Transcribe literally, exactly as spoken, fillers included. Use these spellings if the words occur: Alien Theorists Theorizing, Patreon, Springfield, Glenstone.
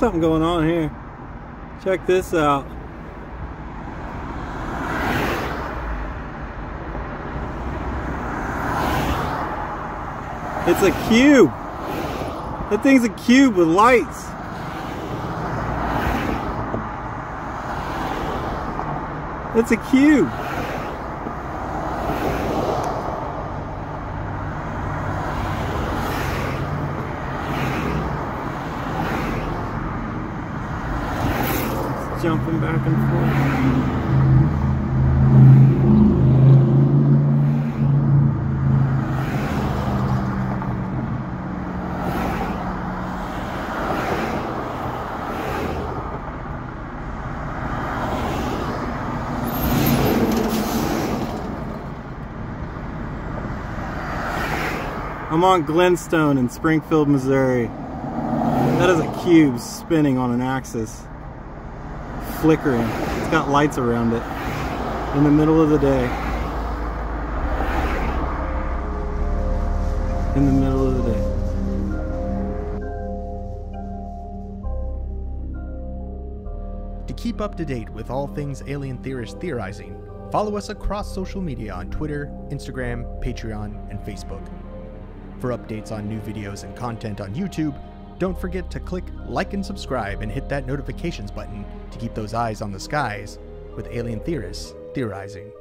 something going on here. Check this out. It's a cube. That thing's a cube with lights. That's a cube. It's jumping back and forth. I'm on Glenstone in Springfield, Missouri. That is a cube spinning on an axis, flickering. It's got lights around it in the middle of the day. In the middle of the day. To keep up to date with all things Alien Theorists Theorizing, follow us across social media on Twitter, Instagram, Patreon, and Facebook. For updates on new videos and content on YouTube, don't forget to click like and subscribe and hit that notifications button to keep those eyes on the skies with Alien Theorists Theorizing.